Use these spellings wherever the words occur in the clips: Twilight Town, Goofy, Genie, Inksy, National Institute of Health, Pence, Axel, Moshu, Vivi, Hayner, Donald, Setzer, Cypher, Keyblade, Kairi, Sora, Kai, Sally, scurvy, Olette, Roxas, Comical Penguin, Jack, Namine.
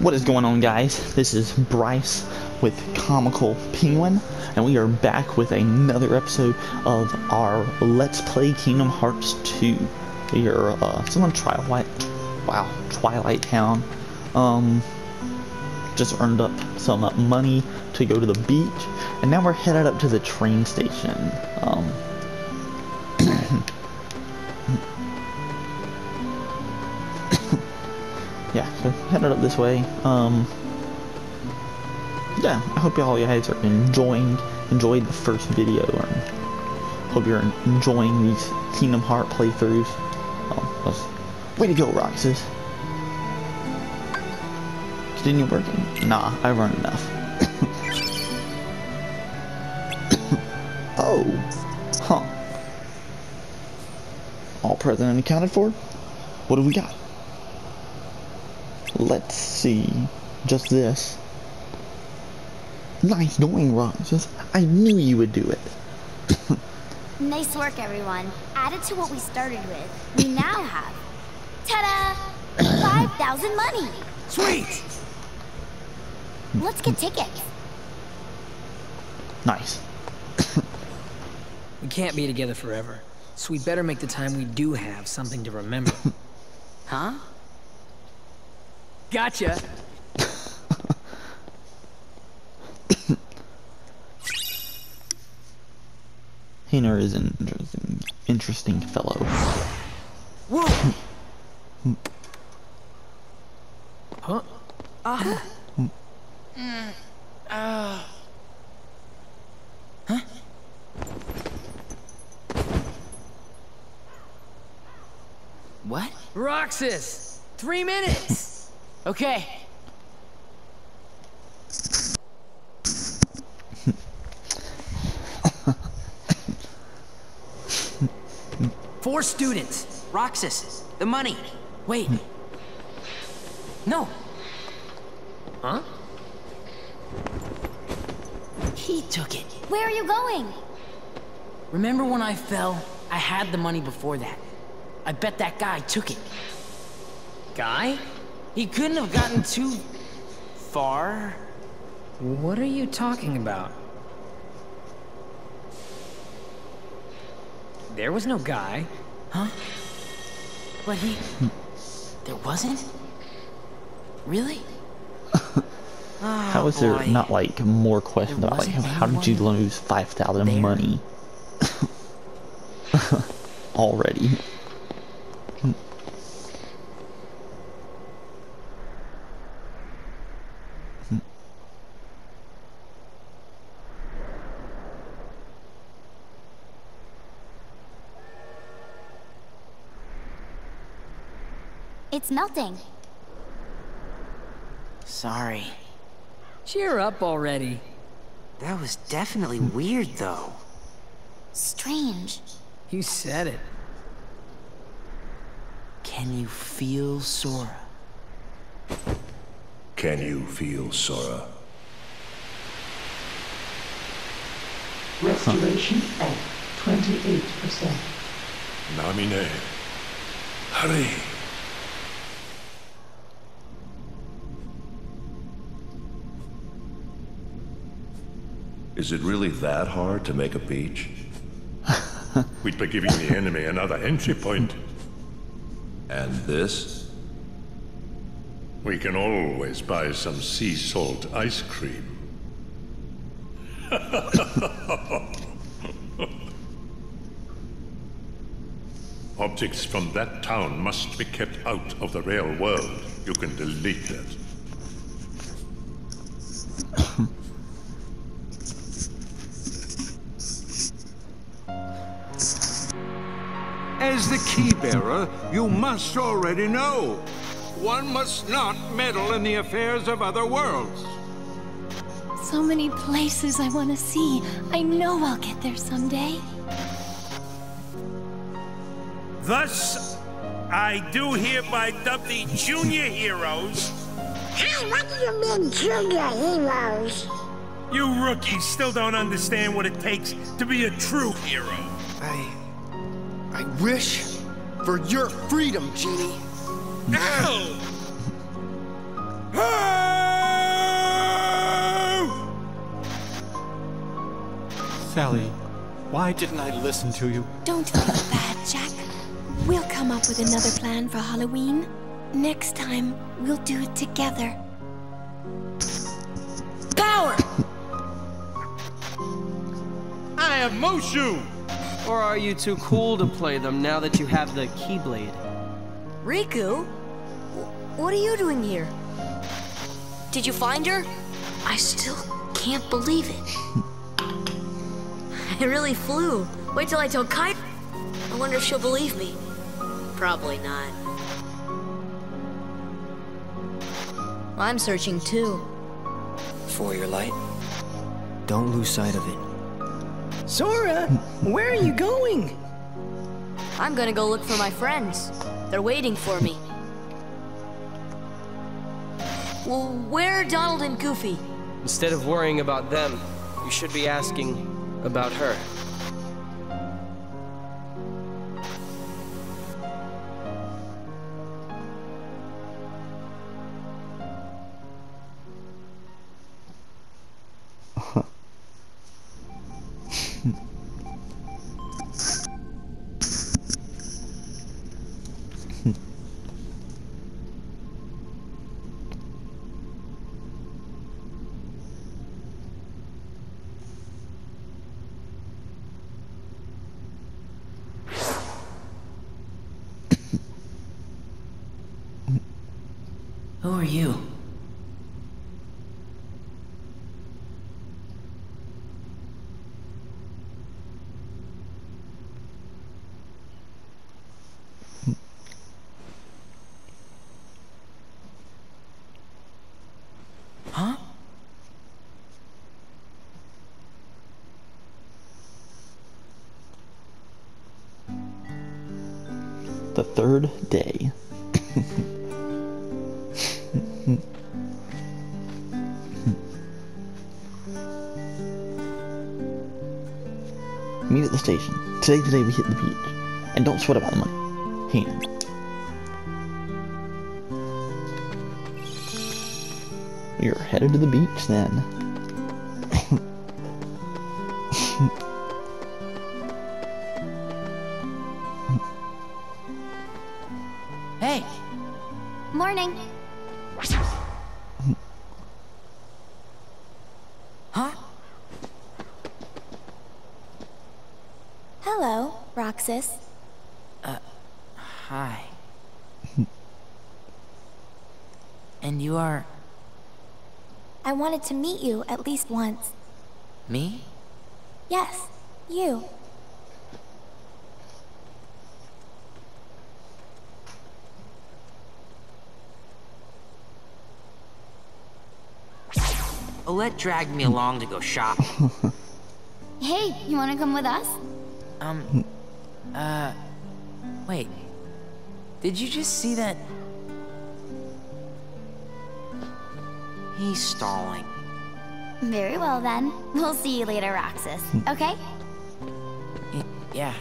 What is going on, guys? This is Bryce with Comical Penguin, and we are back with another episode of our Let's Play Kingdom Hearts 2. We are still on Twilight Town. Just earned up some money to go to the beach, and now we're headed up to the train station. Yeah, so headed up this way. Yeah, I hope all you guys are enjoyed the first video, and hope you're enjoying these Kingdom Hearts playthroughs. Way to go, Roxas! Continue working? Nah, I've run enough. Oh, huh? All present and accounted for. What have we got? Let's see. Just this. Nice going, Roxas. I knew you would do it. Nice work, everyone. Added to what we started with, we now have... Ta-da! 5,000 money! Sweet! Let's get tickets. Nice. We can't be together forever, so we better make the time we do have something to remember. Huh? Gotcha. Hayner is an interesting fellow. Whoa. Huh? Ah. Huh? What? Roxas. 3 minutes. Okay. Four students. Roxas. The money. Wait. No. Huh? He took it. Where are you going? Remember when I fell? I had the money before that. I bet that guy took it. Guy? He couldn't have gotten too far. What are you talking about? There was no guy, huh? But he... There wasn't? Really? How is there not, like, more questions about, like, how did you lose 5,000 money? Already. It's melting. Sorry. Cheer up already. That was definitely weird, though. Strange. You said it. Can you feel Sora? Can you feel Sora? Restoration at 28%. Namine. Hurry. Is it really that hard to make a beach? We'd be giving the enemy another entry point. And this? We can always buy some sea salt ice cream. Objects from that town must be kept out of the real world. You can delete that. As the key bearer, you must already know. One must not meddle in the affairs of other worlds. So many places I want to see. I know I'll get there someday. Thus, I do hereby dub the junior heroes. Hey, what do you mean, junior heroes? You rookies still don't understand what it takes to be a true hero. I wish for your freedom, Genie. Ow! Sally, why didn't I listen to you? Don't feel bad, Jack. We'll come up with another plan for Halloween. Next time, we'll do it together. Power! I am Moshu! Or are you too cool to play them now that you have the Keyblade? Riku? What are you doing here? Did you find her? I still can't believe it. I really flew. Wait till I tell Kai. I wonder if she'll believe me. Probably not. I'm searching too. For your light? Don't lose sight of it. Sora, where are you going? I'm gonna go look for my friends. They're waiting for me. Well, where are Donald and Goofy? Instead of worrying about them, you should be asking about her. Who are you? Huh? The third day. Meet at the station. Today's the day we hit the beach. And don't sweat about the money. Hayner. We are headed to the beach then. Hey! Morning! Huh? Hello, Roxas. Hi. And you are... I wanted to meet you at least once. Me? Yes, you. Olette dragged me along to go shopping. Hey, you wanna come with us? Wait. Did you just see that? He's stalling. Very well then. We'll see you later, Roxas. Okay? Yeah.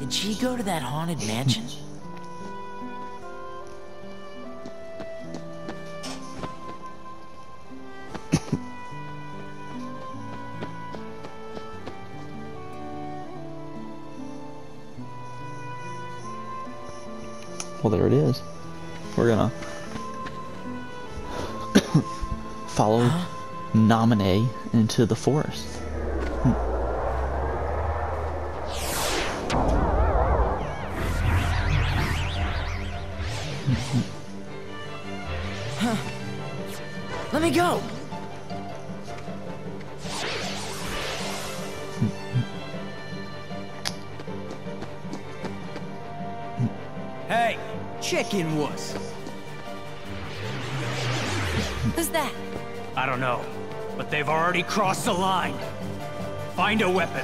Did she go to that haunted mansion? Well, there it is. We're gonna follow Namine into the forest. Huh. Let me go. Hey, chicken wuss. Who's that? I don't know, but they've already crossed the line. Find a weapon.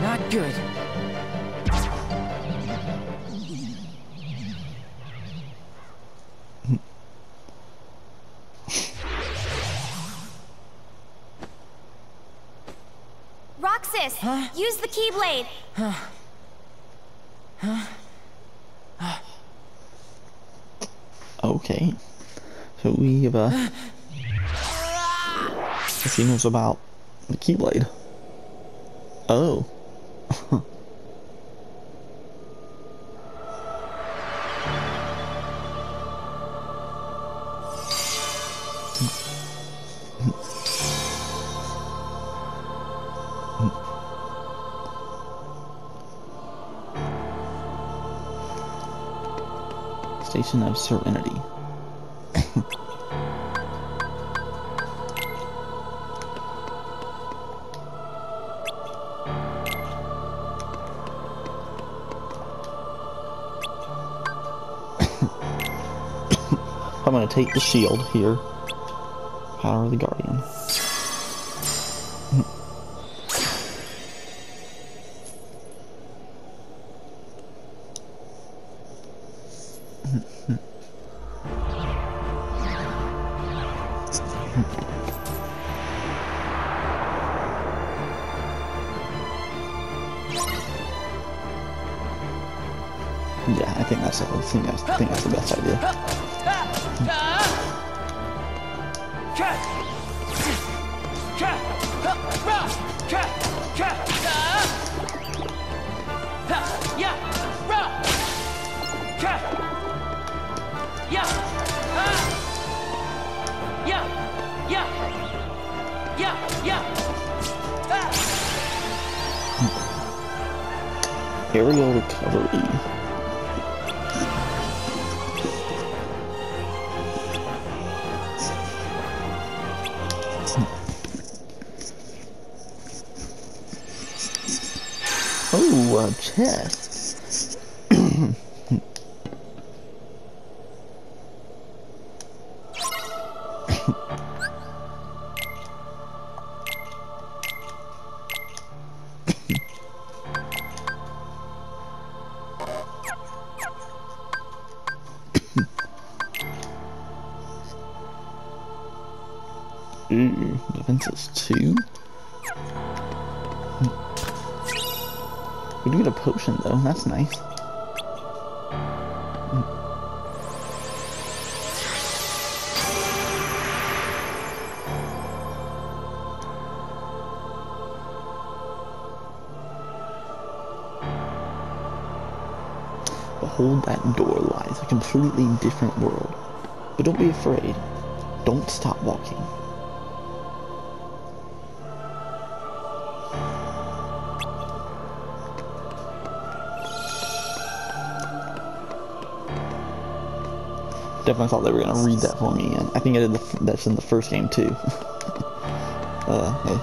Not good. Roxas, huh? Use the Keyblade. Huh? Huh? Okay, so we have she knows about the Keyblade. Oh. Station of Serenity. I'm going to take the shield here. Power of the Guardian. Yeah, I think that's the I think that's the best idea. Aerial recovery. Oh, a chest. Ooh, defense is 2. We do get a potion though, that's nice. Behold that door lies, a completely different world. But don't be afraid. Don't stop walking. Definitely thought they were gonna read that for me, and I think I did. That's in the first game too. Hey, okay.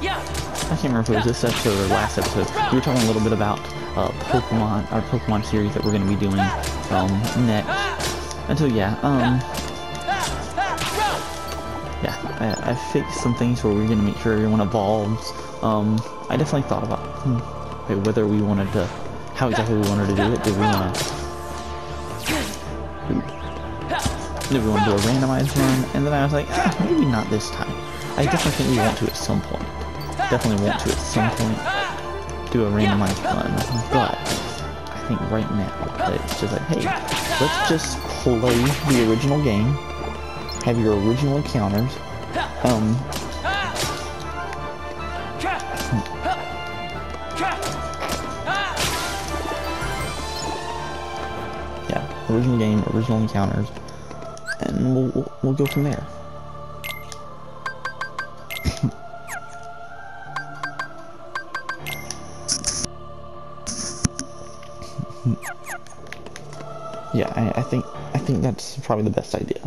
Yeah, but I can't remember if it was this episode or last episode. We were talking a little bit about Pokemon, our Pokemon series that we're going to be doing next. And so yeah, I fixed some things where we're going to make sure everyone evolves. I definitely thought about whether we wanted to, how exactly we wanted to do it. Did we want to? Maybe we'll do a randomized run, and then I was like, ah, maybe not this time. I definitely want to at some point. Do a randomized run, but I think right now it's just like, hey, let's just play the original game, have your original encounters, yeah, original game, original encounters, and we'll go from there. Yeah, I think that's probably the best idea.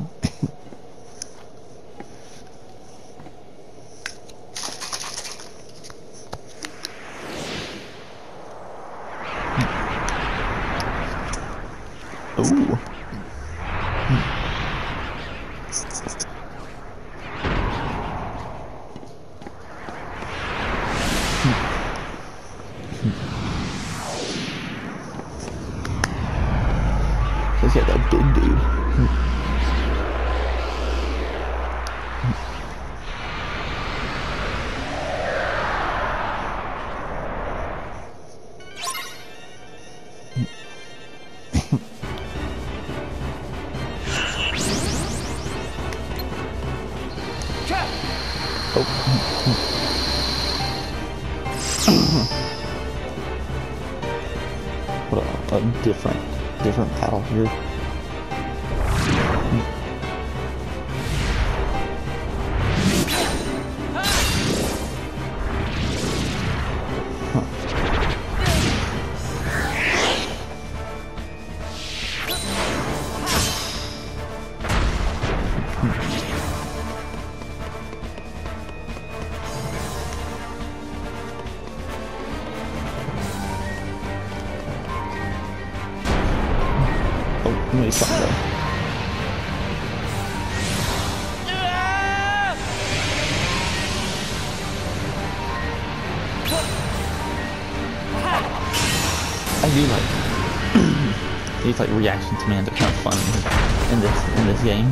Different paddle here. Like reaction commands are kind of fun in this game.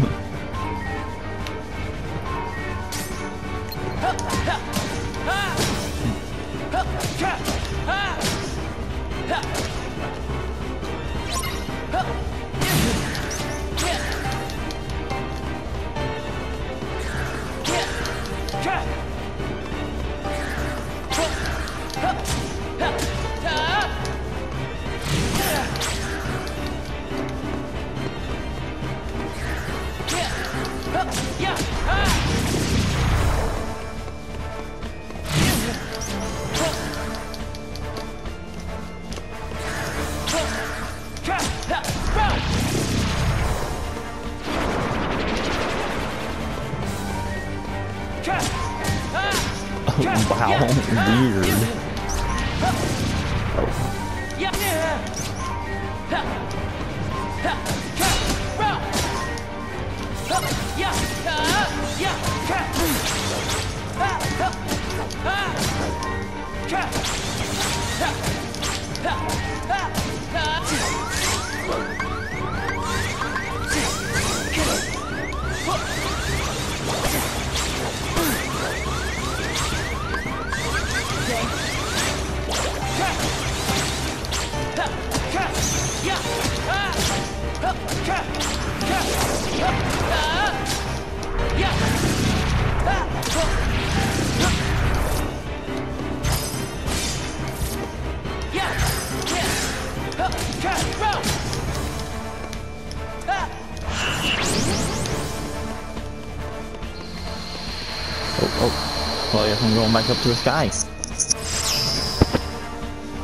Going back up to the sky.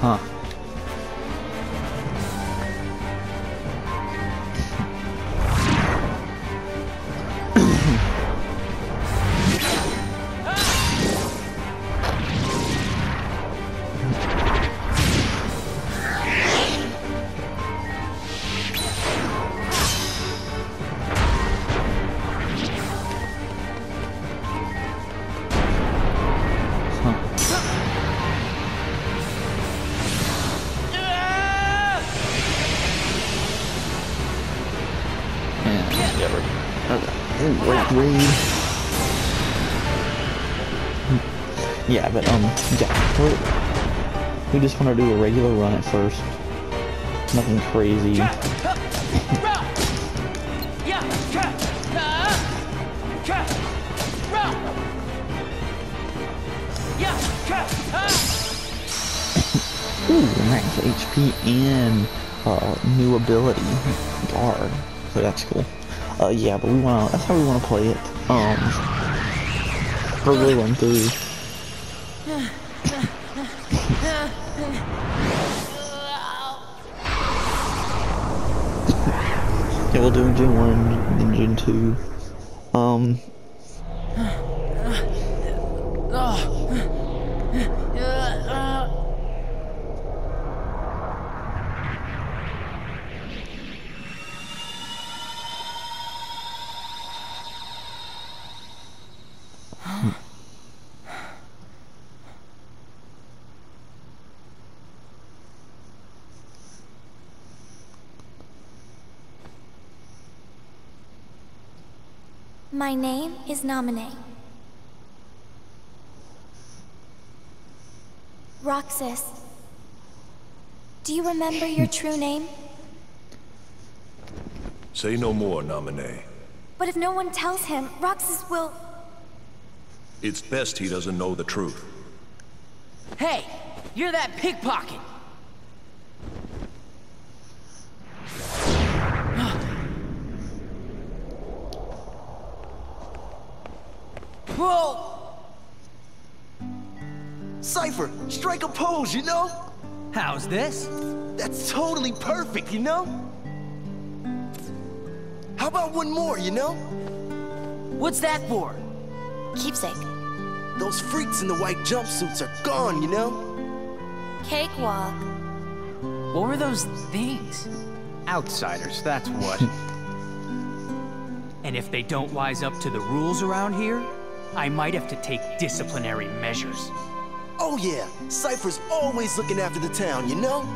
Huh. Ever. Ooh, wait, yeah, but, yeah, we just want to do a regular run at first. Nothing crazy. Ooh, max HP and new ability guard, so that's cool. Yeah, but we want that's how we want to play it. For really one through. Yeah, we'll do Gen 1 and Gen 2. My name is Namine. Roxas, do you remember your true name? Say no more, Namine. But if no one tells him, Roxas will... It's best he doesn't know the truth. Hey, you're that pickpocket! Whoa! Cypher, strike a pose, you know? How's this? That's totally perfect, you know? How about one more, you know? What's that for? Keepsake. Those freaks in the white jumpsuits are gone, you know? Cakewalk. What were those things? Outsiders, that's what. And if they don't wise up to the rules around here, I might have to take disciplinary measures. Oh yeah, Cypher's always looking after the town, you know?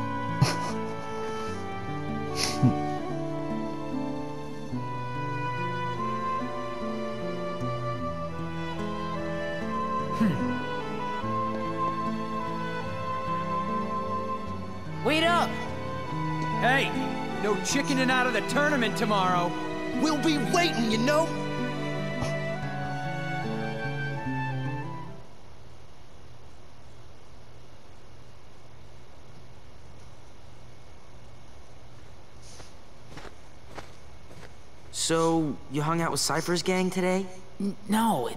Wait up! Hey, no chickening out of the tournament tomorrow. We'll be waiting, you know? So, you hung out with Cypher's gang today? No,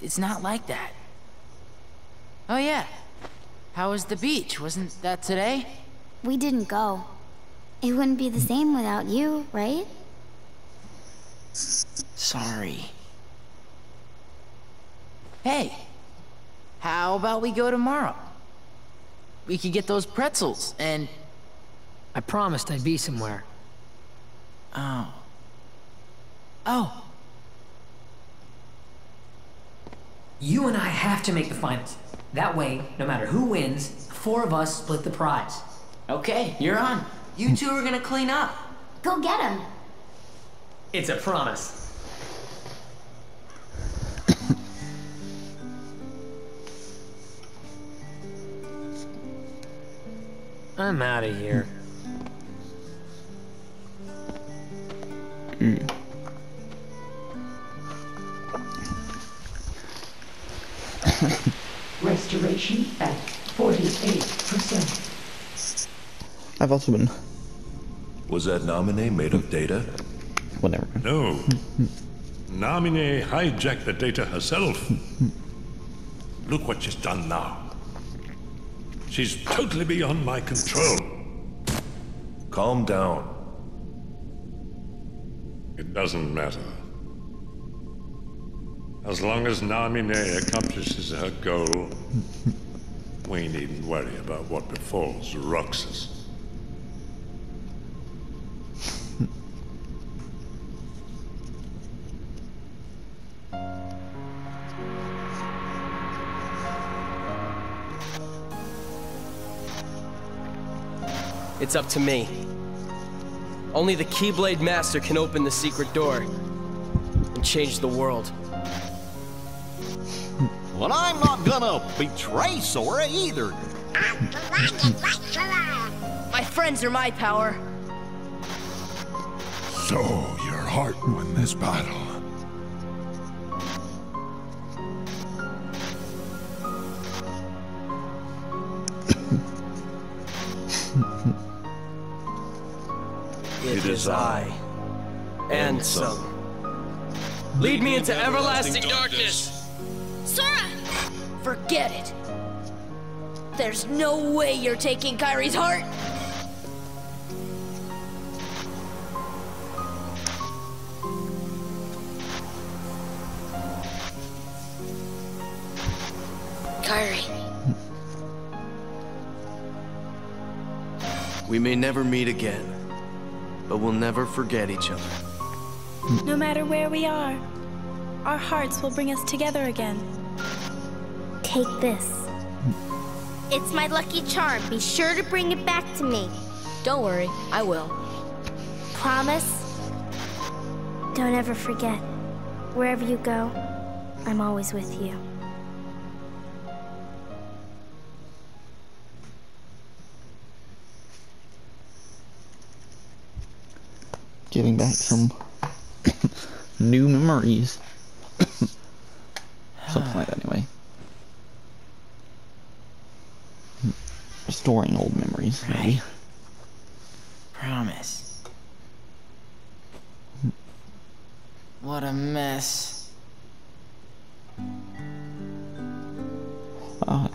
it's not like that. Oh yeah. How was the beach? Wasn't that today? We didn't go. It wouldn't be the same without you, right? Sorry. Hey, how about we go tomorrow? We could get those pretzels and... I promised I'd be somewhere. Oh. Oh. You and I have to make the finals. That way, no matter who wins, the four of us split the prize. Okay, you're on. You two are gonna clean up. Go get him. It's a promise. I'm out of here. Restoration at 48%. I've also been... Was that Namine made of data? Whatever. No. Namine hijacked the data herself. Look what she's done now. She's totally beyond my control. Calm down. It doesn't matter. As long as Namine accomplishes her goal, we needn't worry about what befalls Roxas. It's up to me. Only the Keyblade Master can open the secret door. can change the world. Well, I'm not gonna betray Sora either. My friends are my power. So, your heart won this battle. It is I, and some. Lead me into everlasting darkness! Sora! Forget it! There's no way you're taking Kairi's heart! Kairi. We may never meet again, but we'll never forget each other. No matter where we are, our hearts will bring us together again. Take this. It's my lucky charm. Be sure to bring it back to me. Don't worry, I will. Promise? Don't ever forget. Wherever you go, I'm always with you. Giving back some new memories. Something like that, anyway. Restoring old memories, right. Maybe. Promise. What a mess.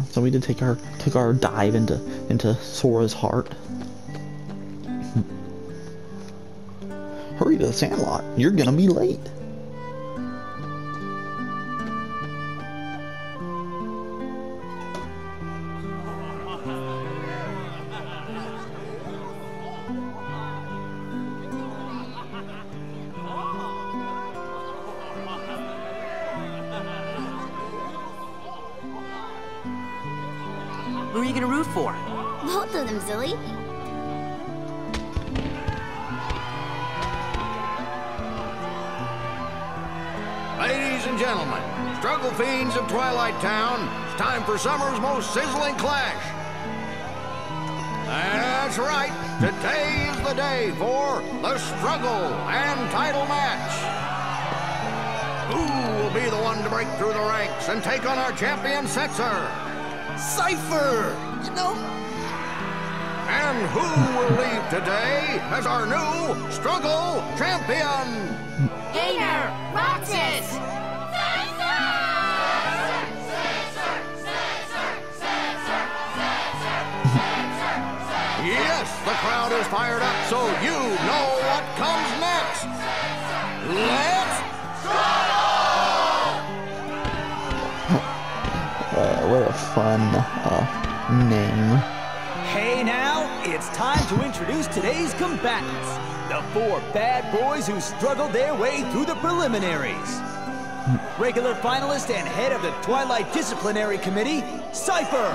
So we did took our dive into Sora's heart. Hurry to the sandlot, you're gonna be late. Who are you gonna root for? Both of them, silly. Gentlemen, struggle fiends of Twilight Town, it's time for summer's most sizzling clash. That's right, today is the day for the struggle and title match. Who will be the one to break through the ranks and take on our champion Setzer? Cypher! You know? And who will leave today as our new struggle champion? Hayner! Roxas! The crowd is fired up, so you know what comes next. Let's struggle! What a fun name. Hey now, it's time to introduce today's combatants. The four bad boys who struggled their way through the preliminaries. Regular finalist and head of the Twilight Disciplinary Committee, Cypher.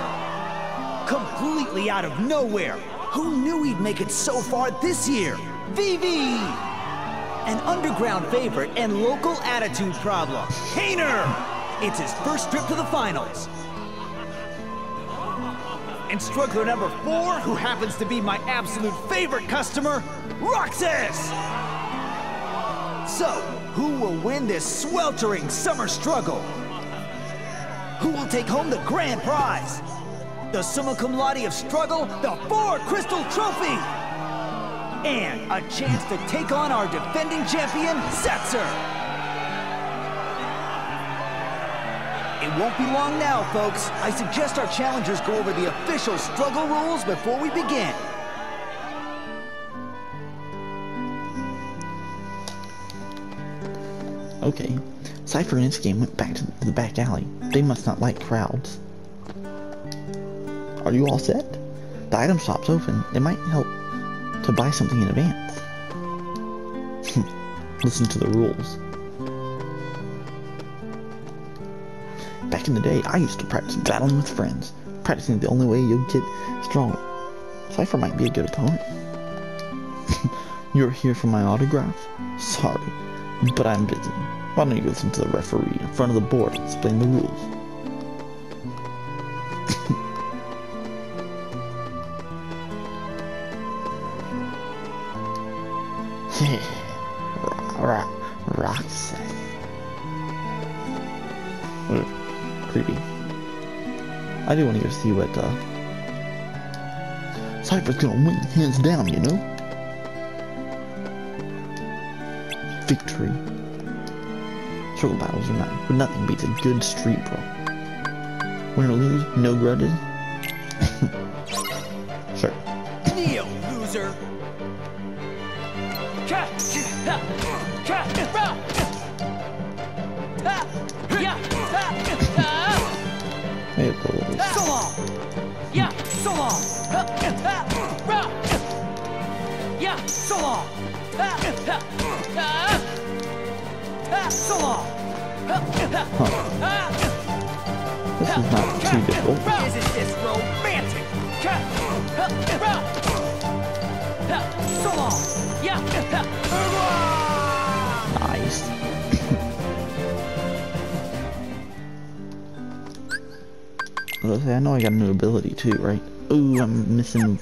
Completely out of nowhere. Who knew he'd make it so far this year? Vivi! An underground favorite and local attitude problem. Hayner! It's his first trip to the finals. And struggler number 4, who happens to be my absolute favorite customer, Roxas! So, who will win this sweltering summer struggle? Who will take home the grand prize? The summa cum laude of struggle, the 4 crystal trophy! And a chance to take on our defending champion, Setzer! It won't be long now, folks. I suggest our challengers go over the official struggle rules before we begin. Okay. Cypher and Inksy went back to the back alley. They must not like crowds. Are you all set? The item shop's open. It might help to buy something in advance. Listen to the rules. Back in the day, I used to practice battling with friends. Practicing the only way you'll get stronger. Cypher might be a good opponent. You're here for my autograph? Sorry, but I'm busy. Bonnie goes into the referee in front of the board to explain the rules. Roxas. Creepy. I do want to go see what, Cypher's gonna win, hands down, you know? Victory. Struggle battles or not, but nothing beats a good street brawl. Win or lose, no grudges. Sure. Neo, loser! This is not too difficult. Isn't this romantic? Nice. I know I got a new ability too, right? Ooh, I'm missing.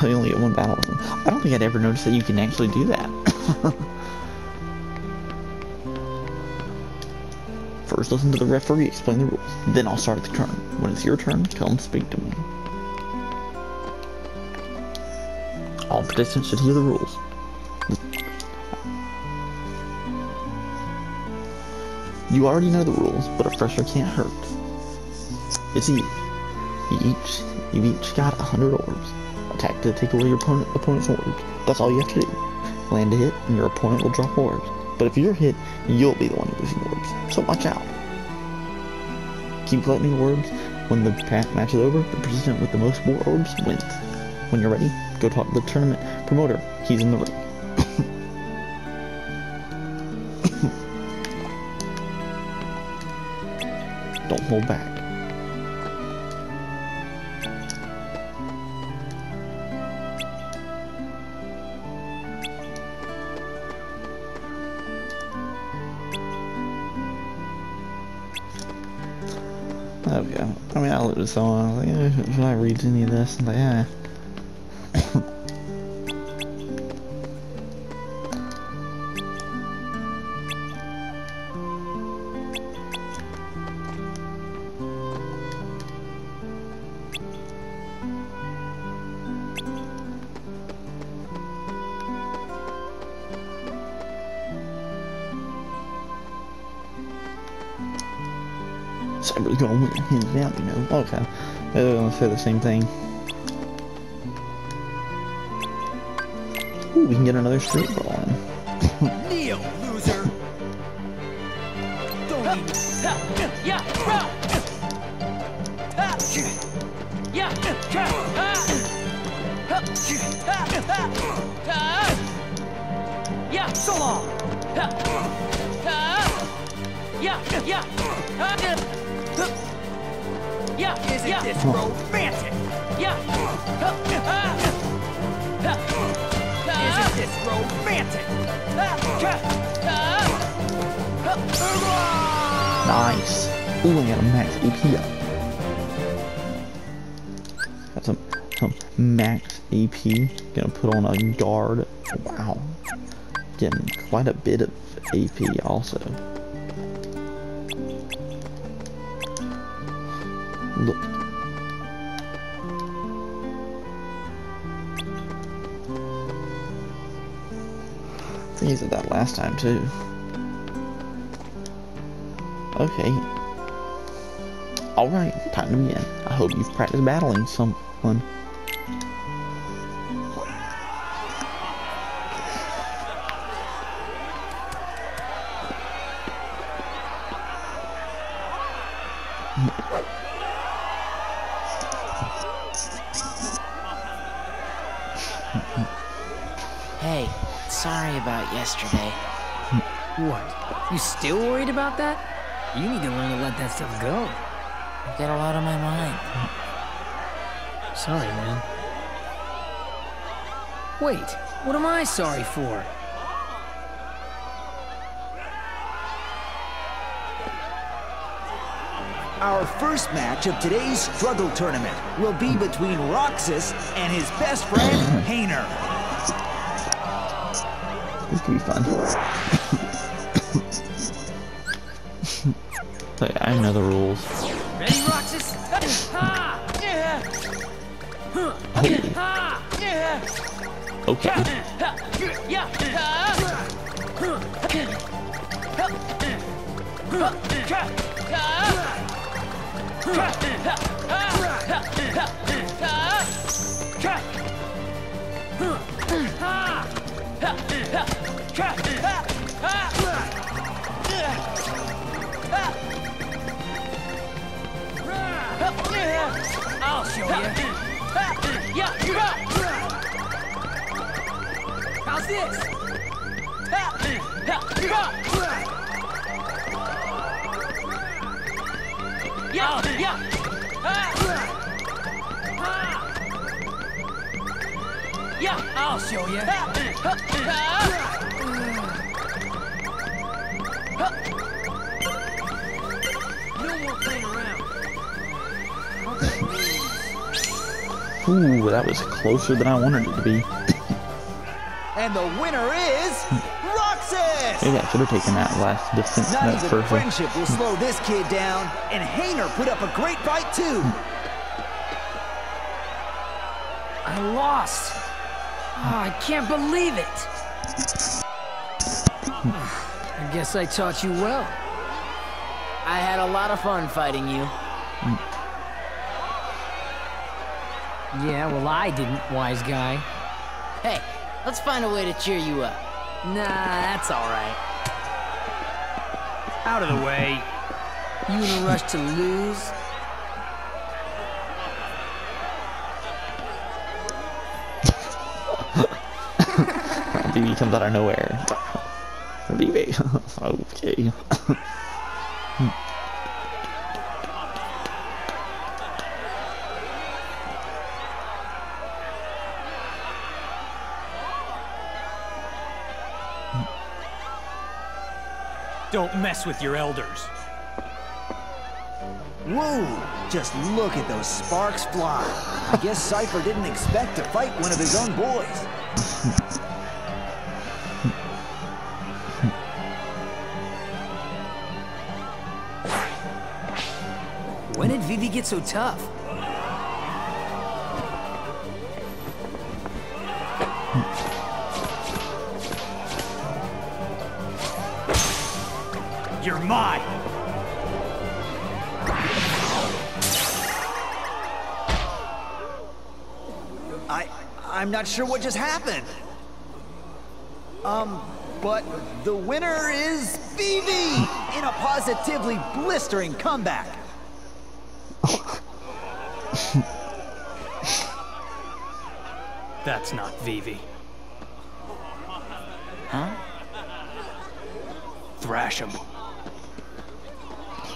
I only get one battle with them. I don't think I'd ever noticed that you can actually do that. First listen to the referee, explain the rules. Then I'll start the turn. When it's your turn, tell him to speak to me. All participants should hear the rules. You already know the rules, but a fresher can't hurt. It's easy. You've each got 100 orbs. Attack to take away your opponent's orbs. That's all you have to do. Land a hit, and your opponent will drop orbs. But if you're hit, you'll be the one losing orbs. So watch out. Keep collecting orbs. When the match is over, the participant with the most war orbs wins. When you're ready, go talk to the tournament promoter. He's in the ring. Don't hold back. Okay, I mean, I looked at someone, I was like, should I read any of this? And I was like, Cypher's gonna win hands down, you know. Okay. They're gonna say the same thing. Ooh, we can get another street brawl in. Neo, loser! Don't need so long! Isn't this romantic? Isn't this romantic? Nice. Ooh, I got a max AP up. Got some max AP. Gonna put on a guard. Wow. Getting quite a bit of AP also. Look. I think he said that last time too. Okay. Alright, time to begin. I hope you've practiced battling someone. Hey, sorry about yesterday. What? You still worried about that? You need to learn to let that stuff go. I've got a lot on my mind. Sorry, man. Wait, what am I sorry for? Our first match of today's struggle tournament will be between Roxas and his best friend, Hayner. This could be fun. Like, I know the rules. Ready, Roxas? Oh. Okay. I'll show you. How's this? Yeah, yeah. Yeah, I'll show you. No more playing around. Ooh, that was closer than I wanted it to be. And the winner is Roxas! Maybe I should have taken that last distance. Not even perfect. Friendship will slow this kid down, and Hayner put up a great fight too. I lost. Oh, I can't believe it. I guess I taught you well. I had a lot of fun fighting you. Yeah, well, I didn't, wise guy. Hey. Let's find a way to cheer you up. Nah, that's all right. Out of the way. You in a rush to lose? Vivi comes out of nowhere. Vivi. Okay. Don't mess with your elders. Whoa! Just look at those sparks fly. I guess Cypher didn't expect to fight one of his own boys. When did Vivi get so tough? You're mine! I'm not sure what just happened. But the winner is Vivi in a positively blistering comeback. That's not Vivi. Huh? Thrash him.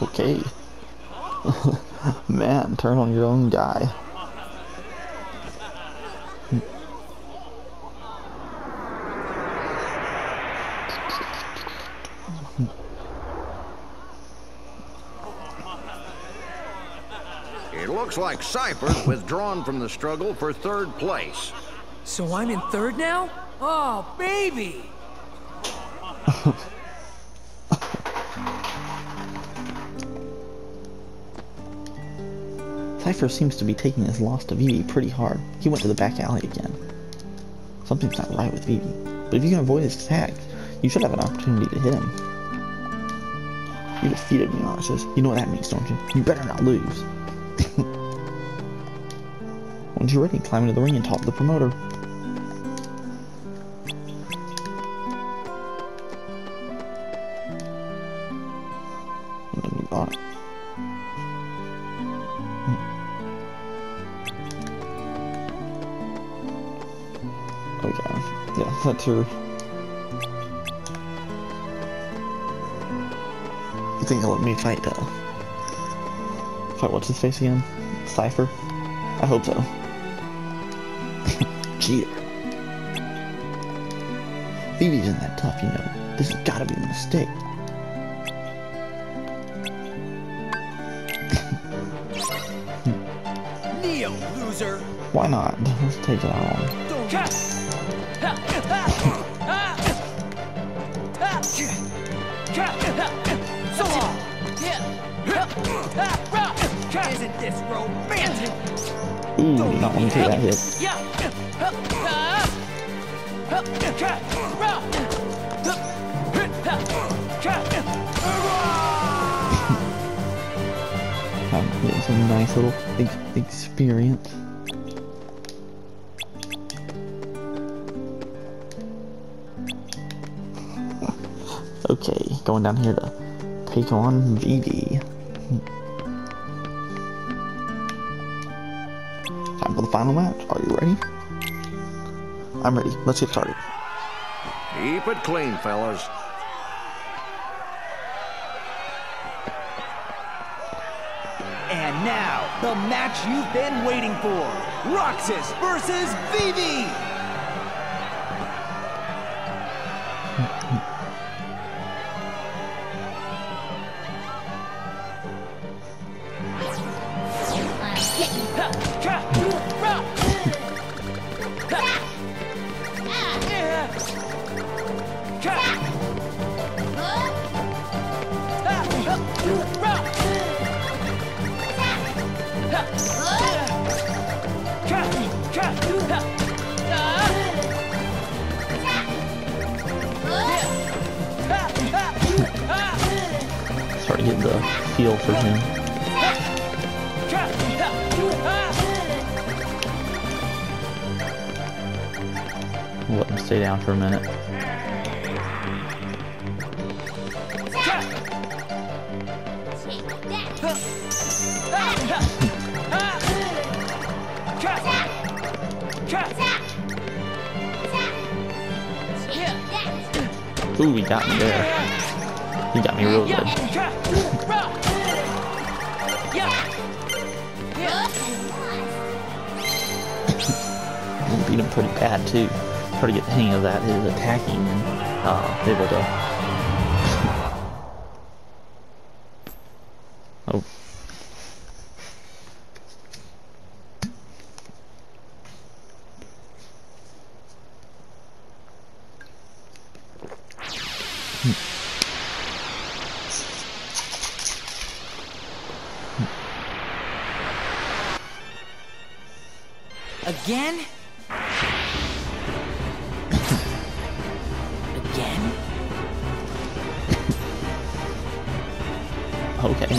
Okay. Man, turn on your own guy. It looks like Cypher's withdrawn from the struggle for third place. So I'm in third now? Oh, baby! Cypher seems to be taking his loss to Vivi pretty hard. He went to the back alley again. Something's not right with Vivi, but if you can avoid his attack, you should have an opportunity to hit him. You defeated me, Roxas. You know what that means, don't you? You better not lose. Once you're ready, climb into the ring and top the promoter. Setzer. You think he'll let me fight, what's his face again? Cypher? I hope so. Cheater. Vivi isn't that tough, you know. This has gotta be a mistake. Neo, loser. Why not? Let's take that one. Isn't this romantic? Ooh, not one take that hit. It's a nice little experience. Okay, going down here to take on Vivi. Time for the final match. Are you ready? I'm ready. Let's get started. Keep it clean, fellas. The match you've been waiting for, Roxas versus Vivi! Start to get the feel for him. We'll let him stay down for a minute. Ooh, he got me there. He got me real good. He beat him pretty bad too. Try to get the hang of that, his attacking, and able to. Again? Again? Okay.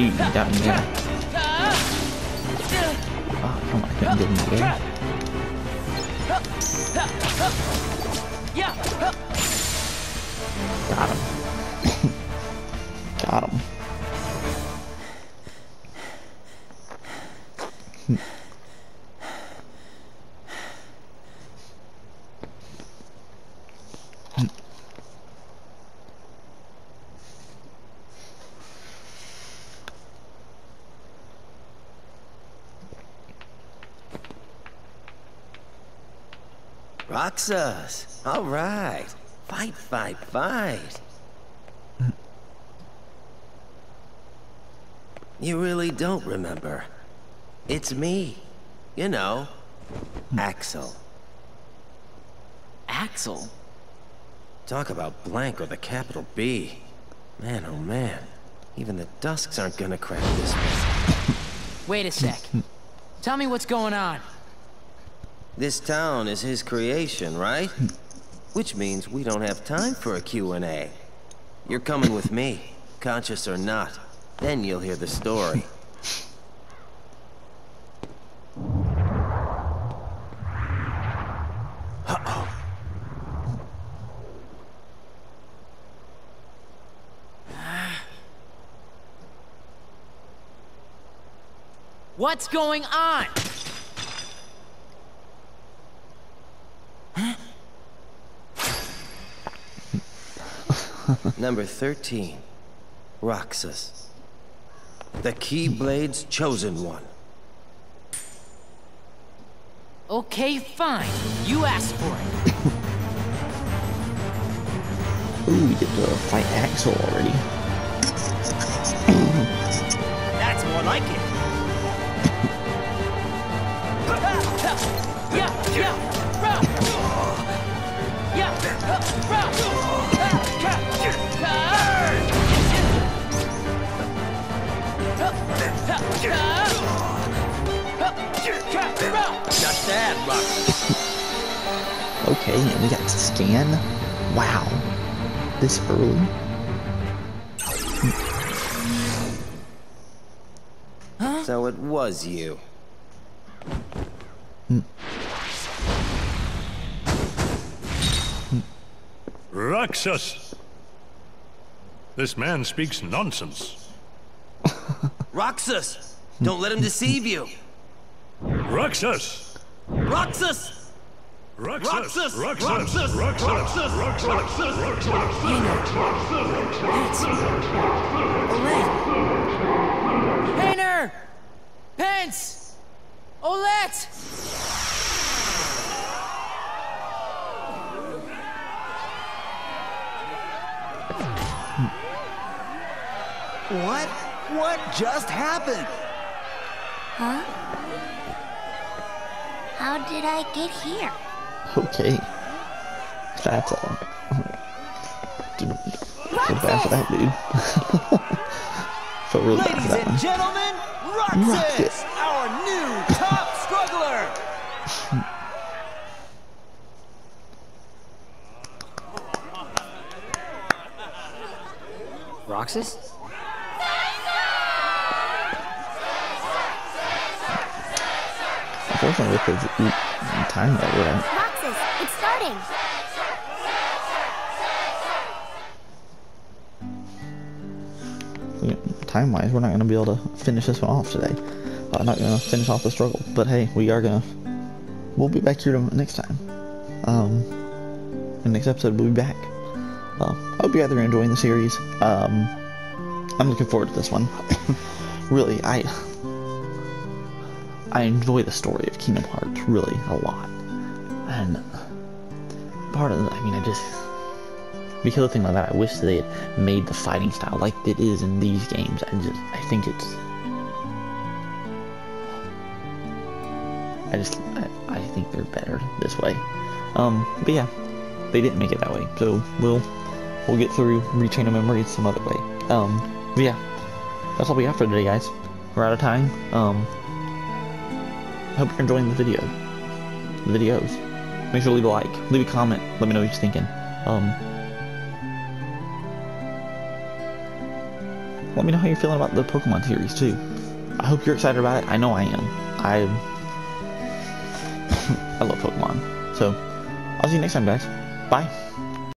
He got me there. Oh, come on, I couldn't get him there. Yeah. Got him. Got him. Roxas. All right, fight, fight, fight. You really don't remember. It's me, you know, Axel. Axel? Talk about blank with a capital B. Man, oh man, even the dusks aren't gonna crack this one. Wait a sec. Tell me what's going on. This town is his creation, right? Which means we don't have time for a Q&A. You're coming with me, conscious or not. Then you'll hear the story. Uh-oh. What's going on? Number 13. Roxas, the Keyblade's chosen one. Okay, fine. You asked for it. Ooh, we get to fight Axel already. That's more like it. Just that, Roxas. Okay, and we got to scan. Wow. This early? Huh? So it was you. Roxas! This man speaks nonsense. Roxas! Don't let him deceive you! Roxas! Roxas! Roxas! Roxas! Roxas! Roxas! Roxas! Roxas! Roxas! Olette! Hayner! Pence! Olette! What? What just happened? Huh? How did I get here? Okay, that's all. Didn't feel bad for that dude. Really bad for that. Ladies and gentlemen, Roxas, our new top struggler. Roxas? Unfortunately, with his time that we're at. It's starting. Time-wise, we're not going to be able to finish this one off today. Not going to finish off the struggle, but hey, we are going to. We'll be back here next time. In the next episode, we'll be back. I hope you guys are enjoying the series. I'm looking forward to this one. Really, I enjoy the story of Kingdom Hearts really a lot. And part of it, I mean, I just, because of things like that, I wish they had made the fighting style like it is in these games. I think they're better this way. But yeah, they didn't make it that way, so we'll get through Rechain of Memories some other way. But yeah, that's all we got for today, guys. We're out of time. I hope you're enjoying the videos. Make sure to leave a like, leave a comment, let me know what you're thinking. Let me know how you're feeling about the Pokemon series too. I hope you're excited about it. I know I am. I love Pokemon. So, I'll see you next time, guys. Bye.